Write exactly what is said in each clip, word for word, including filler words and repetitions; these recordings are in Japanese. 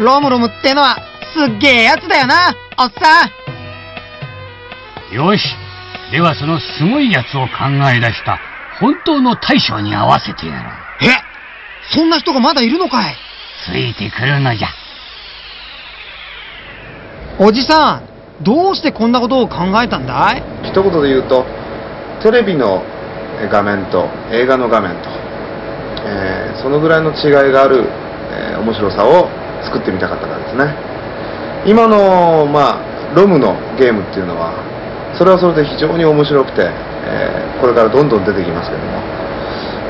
ロムロムってのはすっげえやつだよな、おっさん。よし、ではそのすごいやつを考え出した本当の大将に会わせてやろう。え、そんな人がまだいるのかい。ついてくるのじゃ。おじさん、どうしてこんなことを考えたんだい。一言で言うと、テレビの画面と映画の画面と、えー、そのぐらいの違いがある、えー、面白さを作ってみたかったからですね。今の、まあ、ロムのゲームっていうのはそれはそれで非常に面白くて、えー、これからどんどん出てきますけども、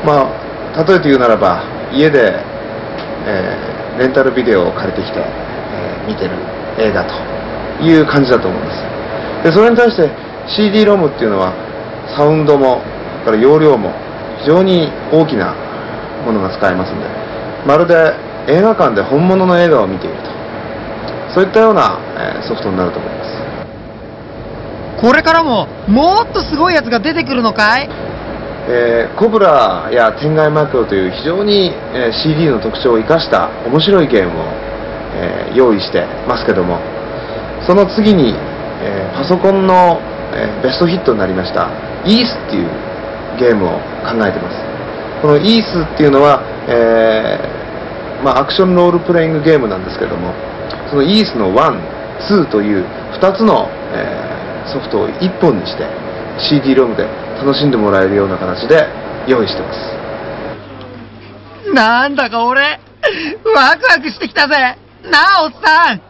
まあ、例えて言うならば家で、えー、レンタルビデオを借りてきて、えー、見てる映画という感じだと思うんです。でそれに対して シーディー ロムっていうのはサウンドもから容量も非常に大きなものが使えますので、まるで映画館で本物の映画を見ていると、そういったような、えー、ソフトになると思います。これからももっとすごいやつが出てくるのかい。えー、コブラや天外マクロという非常に、えー、シーディー の特徴を生かした面白いゲームを、えー、用意してますけども、その次に、えー、パソコンの、えー、ベストヒットになりましたイースっていうゲームを考えてます。このイースっていうのは、えーまあ、アクションロールプレイングゲームなんですけども、そのイースのワン、ツーというふたつの、えー、ソフトをいっぽんにして シーディー ロムで楽しんでもらえるような形で用意してます。なんだか俺ワクワクしてきたぜなあ、おっさん。